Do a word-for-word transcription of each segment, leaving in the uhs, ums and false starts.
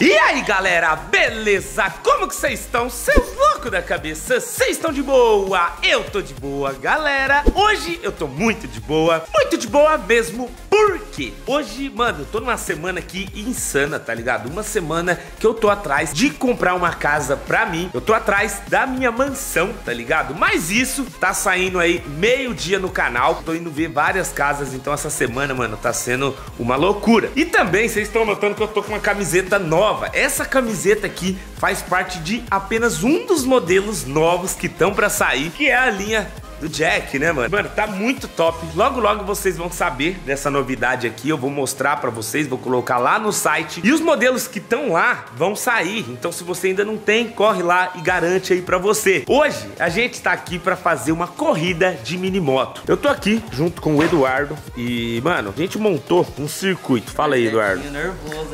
E aí galera, beleza? Como que vocês estão? Seus loucos da cabeça, vocês estão de boa? Eu tô de boa, galera. Hoje eu tô muito de boa, muito de boa mesmo, porque hoje, mano, eu tô numa semana aqui insana, tá ligado? Uma semana que eu tô atrás de comprar uma casa pra mim, eu tô atrás da minha mansão, tá ligado? Mas isso tá saindo aí meio dia no canal, tô indo ver várias casas, então essa semana, mano, tá sendo uma loucura. E também vocês estão notando que eu tô com uma camiseta nova. Essa camiseta aqui faz parte de apenas um dos modelos novos que estão pra sair, que é a linha do Jack, né, mano? Mano, tá muito top. Logo, logo vocês vão saber dessa novidade aqui. Eu vou mostrar pra vocês, vou colocar lá no site. E os modelos que estão lá vão sair. Então, se você ainda não tem, corre lá e garante aí pra você. Hoje, a gente tá aqui pra fazer uma corrida de minimoto. Eu tô aqui junto com o Eduardo e, mano, a gente montou um circuito. Fala aí, Eduardo.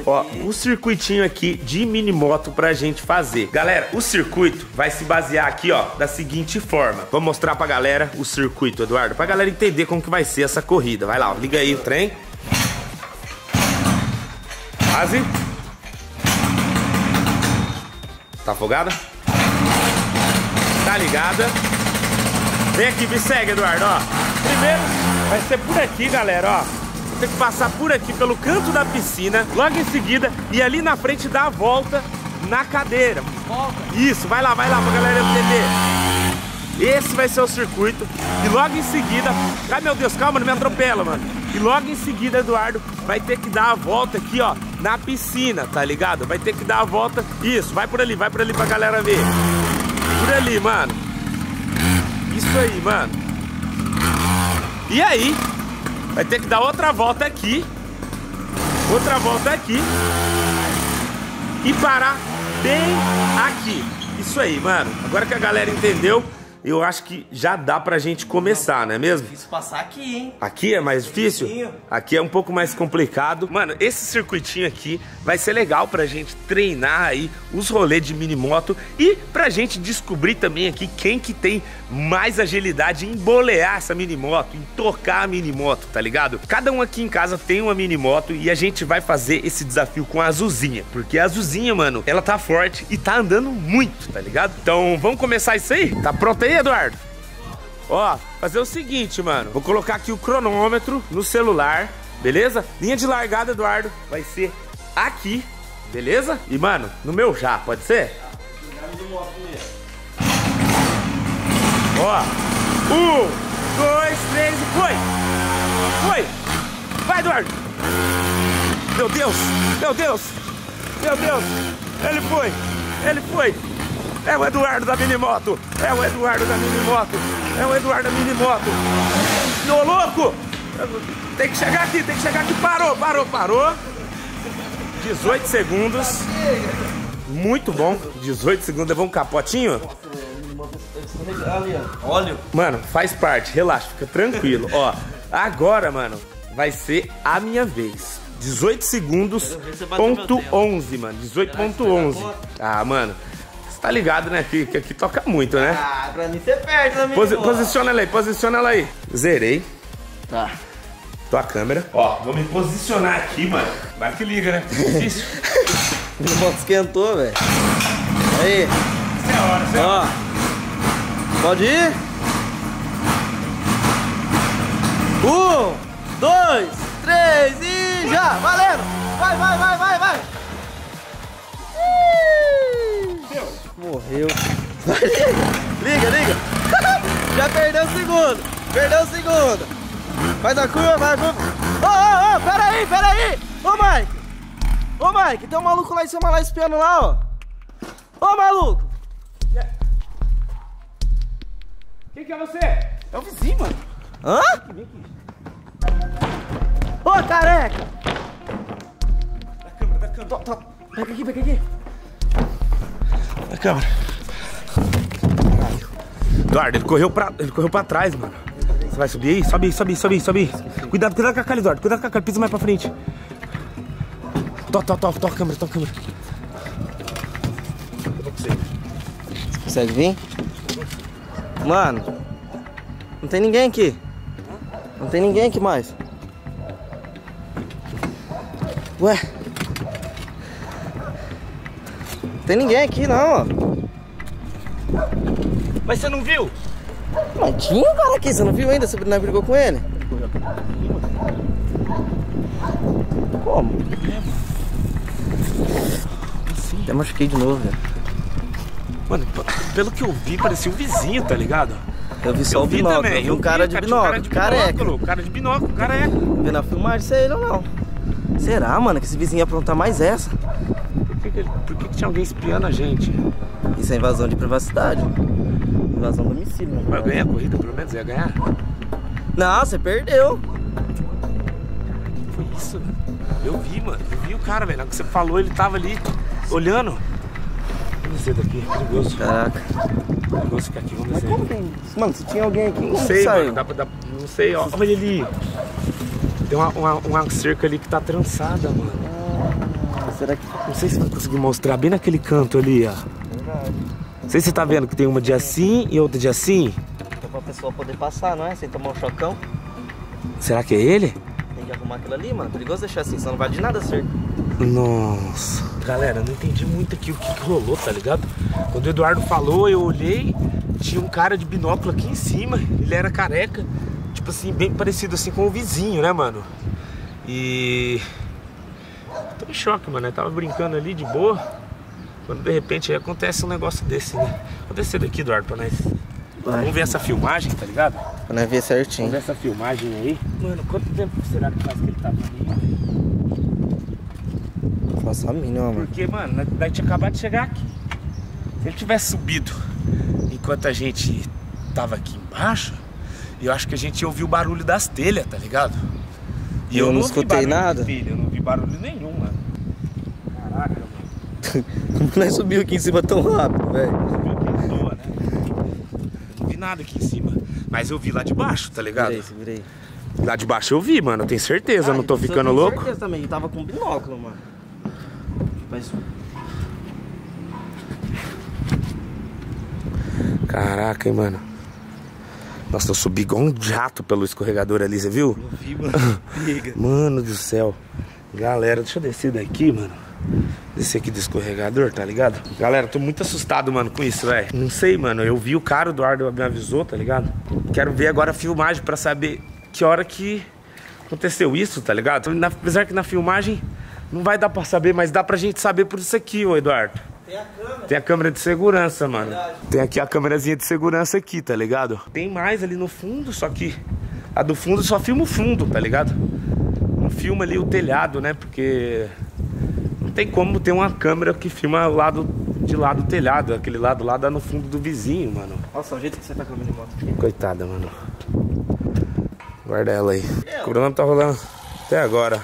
Ó, um circuitinho aqui de minimoto pra gente fazer. Galera, o circuito vai se basear aqui, ó, da seguinte forma. Vou mostrar pra galera o circuito, Eduardo, pra galera entender como que vai ser essa corrida. Vai lá, ó, liga aí o trem. Quase. Tá afogada? Tá ligada? Vem aqui, me segue, Eduardo, ó. Primeiro vai ser por aqui, galera, ó. Tem que passar por aqui, pelo canto da piscina. Logo em seguida, e ali na frente dá a volta na cadeira. Volta. Isso, vai lá, vai lá pra galera entender. Esse vai ser o circuito. E logo em seguida... Ai, meu Deus, calma, não me atropela, mano. E logo em seguida, Eduardo, vai ter que dar a volta aqui, ó, na piscina, tá ligado? Vai ter que dar a volta... Isso, vai por ali, vai por ali pra galera ver. Por ali, mano. Isso aí, mano. E aí, vai ter que dar outra volta aqui. Outra volta aqui. E parar bem aqui. Isso aí, mano. Agora que a galera entendeu... Eu acho que já dá pra gente começar, não é mesmo? Difícil passar aqui, hein? Aqui é mais difícil? Aqui é um pouco mais complicado. Mano, esse circuitinho aqui vai ser legal pra gente treinar aí os rolês de minimoto e pra gente descobrir também aqui quem que tem mais agilidade em bolear essa minimoto, em tocar a minimoto, tá ligado? Cada um aqui em casa tem uma minimoto e a gente vai fazer esse desafio com a Azuzinha, porque a Azuzinha, mano, ela tá forte e tá andando muito, tá ligado? Então, vamos começar isso aí? Tá pronto aí? Eduardo, ó, fazer o seguinte, mano, vou colocar aqui o cronômetro no celular, beleza? Linha de largada, Eduardo, vai ser aqui, beleza? E, mano, no meu já, pode ser? Ó, um, dois, três e foi! Foi! Vai, Eduardo! Meu Deus, meu Deus, meu Deus, ele foi, ele foi! É o Eduardo da minimoto! É o Eduardo da minimoto! É o Eduardo da minimoto! Ô, louco! Tem que chegar aqui, tem que chegar aqui! Parou, parou, parou! dezoito segundos. Muito bom. dezoito segundos. Levou um capotinho? Óleo. Mano, faz parte. Relaxa, fica tranquilo. Ó, agora, mano, vai ser a minha vez. dezoito segundos, ponto onze, mano. dezoito ponto onze. Ah, mano. Tá ligado, né? Que, que aqui toca muito, né? Ah, pra mim você perde, amigo. Posi posiciona ela aí, posiciona ela aí. Zerei. Tá. Tua câmera. Ó, vou me posicionar aqui, mano. Vai que liga, né? Difícil. Meu moto esquentou, velho. Aí. Isso é hora, isso é ó. Hora. Pode ir? Um, dois, três e já! Valendo! Vai, vai, vai, vai, vai! Morreu. Liga, liga. Já perdeu o segundo. Perdeu o segundo. Faz a curva, vai a curva. Ô, ô, ô, pera aí, pera aí. Ô, Mike. Ô, Mike, tem um maluco lá em cima, lá espiando lá, ó. Ô, maluco. Quem que é você? É o vizinho, mano. Hã? Ô, careca. Da câmera, da câmera. Tó, tó. Pega aqui, pega aqui. A câmera. Eduardo, ele correu, pra, ele correu pra trás, mano. Você vai subir aí? Sobe, sobe, sobe, sobe. Cuidado, cuidado com a calha, Eduardo. Cuidado com a calha, pisa mais pra frente. Tó, tó, tó, tó a câmera, tó a câmera. Você consegue vir? Mano, não tem ninguém aqui. Não tem ninguém aqui mais. Ué. Não tem ninguém aqui não. Mas você não viu? Mas tinha um cara aqui, você não viu ainda? Você não brigou com ele? Como? Até machuquei de novo, velho. Mano, pelo que eu vi, parecia um vizinho, tá ligado? Eu vi só eu o vi binóculo, também. Eu vi um cara, vi, de cara, de cara, de binóculo, cara de binóculo, cara é. Vendo na filmagem, se é ele ou não. Será, mano, que esse vizinho ia aprontar mais essa? Por que, que, por que, que tinha alguém espiando a gente? Isso é invasão de privacidade. Invasão do homicídio, mano. Mas ganhar a corrida, pelo menos, ia ganhar? Não, você perdeu. Que foi isso, velho? Eu vi, mano, eu vi o cara, velho. Na hora que você falou, ele tava ali, olhando. Vamos descer daqui, é perigoso. Caraca. É perigoso ficar aqui, vamos descer. Mas como tem... Mano, se tinha alguém aqui... Não sei, mano, dá pra, dá... não sei, ó. Olha ali. Tem uma, uma, uma cerca ali que tá trançada, mano. Ah, será que... Não sei se vai conseguir mostrar, bem naquele canto ali, ó. Verdade. Não sei se você tá vendo que tem uma de assim e outra de assim. Então pra pessoa poder passar, não é? Sem tomar um chocão. Será que é ele? Tem que arrumar aquilo ali, mano. Perigoso deixar assim, senão não vai de nada a cerca. Nossa. Galera, não entendi muito aqui o que, que rolou, tá ligado? Quando o Eduardo falou, eu olhei, tinha um cara de binóculo aqui em cima, ele era careca, tipo assim, bem parecido assim com o vizinho, né, mano? E... tô em choque, mano, eu tava brincando ali de boa, quando de repente aí acontece um negócio desse, né? Vou descer daqui, Eduardo, pra nós... Vai. Vamos ver essa filmagem, tá ligado? Pra nós ver certinho. Vamos ver essa filmagem aí. Mano, quanto tempo será que faz que ele tava ali? Nossa, mina, mano. Porque, mano, daí tinha acabado de chegar aqui. Se ele tivesse subido enquanto a gente tava aqui embaixo, eu acho que a gente ia ouvir o barulho das telhas, tá ligado? E eu, eu não, não escutei nada. Telha, eu não vi barulho nenhum, mano. Caraca, mano. Como nós subiu aqui em cima tão rápido, velho? Subiu aqui em cima, né? Não vi nada aqui em cima. Mas eu vi lá de baixo, tá ligado? Virei, virei. Lá de baixo eu vi, mano. Eu tenho certeza, ah, eu não tô ficando louco. Eu tenho certeza também. Eu tava com binóculo, mano. Mas... caraca, hein, mano. Nossa, eu subi igual um jato pelo escorregador ali, você viu? Eu vi, mano. Mano do céu. Galera, deixa eu descer daqui, mano. Descer aqui do escorregador, tá ligado? Galera, tô muito assustado, mano, com isso, velho. Não sei, mano, eu vi o cara, o Eduardo me avisou, tá ligado? Quero ver agora a filmagem pra saber que hora que aconteceu isso, tá ligado? Apesar que na filmagem... não vai dar pra saber, mas dá pra gente saber por isso aqui, ô Eduardo. Tem a câmera. Tem a câmera de segurança, mano. Verdade. Tem aqui a câmerazinha de segurança aqui, tá ligado? Tem mais ali no fundo, só que a do fundo só filma o fundo, tá ligado? Não filma ali o telhado, né? Porque não tem como ter uma câmera que filma o lado de lá do telhado. Aquele lado lá dá no fundo do vizinho, mano. Nossa, o jeito que você tá com a minha moto. Coitada, mano. Guarda ela aí. O cronômetro tá rolando até agora.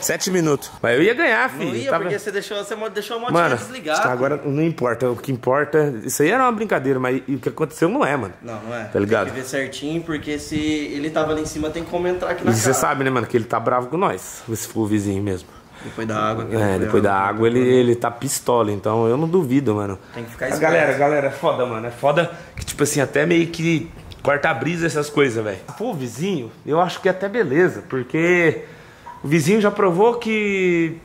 Sete minutos. Mas eu ia ganhar, filho. Não ia, tava... porque você deixou, você deixou a motinha desligada. Tá, agora não importa. O que importa... isso aí era uma brincadeira, mas o que aconteceu não é, mano. Não, não é. Tá ligado? Tem que ver certinho, porque se ele tava ali em cima, tem como entrar aqui na casa. E você sabe, né, mano, que ele tá bravo com nós. Se for o vizinho mesmo. Depois da água. É, depois da água ele, ele tá pistola. Então eu não duvido, mano. Tem que ficar esperto. Galera, galera, é foda, mano. É foda que, tipo assim, até meio que corta a brisa essas coisas, velho. Se for o vizinho, eu acho que é até beleza, porque... o vizinho já provou que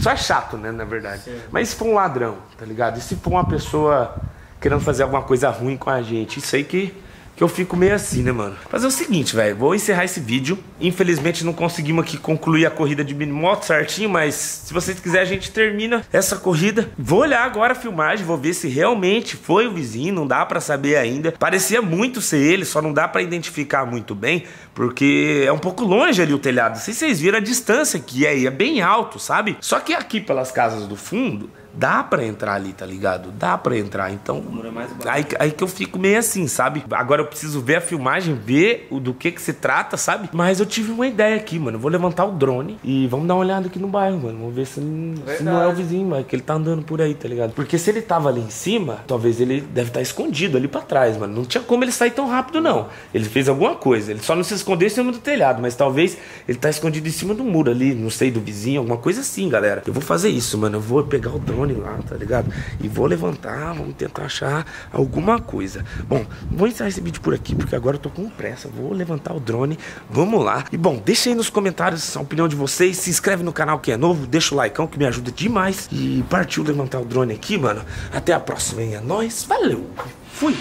só é chato, né, na verdade. Sim. Mas se for um ladrão, tá ligado? E se for uma pessoa querendo fazer alguma coisa ruim com a gente? Isso aí que, que eu fico meio assim, né, mano? Fazer o seguinte, velho. Vou encerrar esse vídeo. Infelizmente não conseguimos aqui concluir a corrida de minimoto certinho, mas se vocês quiserem a gente termina essa corrida. Vou olhar agora a filmagem, vou ver se realmente foi o vizinho. Não dá pra saber ainda. Parecia muito ser ele, só não dá pra identificar muito bem. Porque é um pouco longe ali o telhado. Se vocês viram a distância que é, é bem alto, sabe? Só que aqui pelas casas do fundo, dá pra entrar ali, tá ligado? Dá pra entrar, então... aí, aí que eu fico meio assim, sabe? Agora eu preciso ver a filmagem, ver o, do que que se trata, sabe? Mas eu tive uma ideia aqui, mano. Eu vou levantar o drone e vamos dar uma olhada aqui no bairro, mano. Vamos ver se, se não é o vizinho, mano. Que ele tá andando por aí, tá ligado? Porque se ele tava ali em cima, talvez ele deve estar escondido ali pra trás, mano. Não tinha como ele sair tão rápido, não. Ele fez alguma coisa. Ele só não se esconder em cima do telhado, mas talvez ele tá escondido em cima do muro ali, não sei, do vizinho, alguma coisa assim, galera. Eu vou fazer isso, mano, eu vou pegar o drone lá, tá ligado? E vou levantar, vamos tentar achar alguma coisa. Bom, vou encerrar esse vídeo. vídeo por aqui, porque agora eu tô com pressa. Vou levantar o drone, vamos lá. E bom, deixa aí nos comentários a opinião de vocês. Se inscreve no canal que é novo, deixa o likeão que me ajuda demais. E partiu levantar o drone aqui, mano. Até a próxima, hein? É nóis, valeu, fui!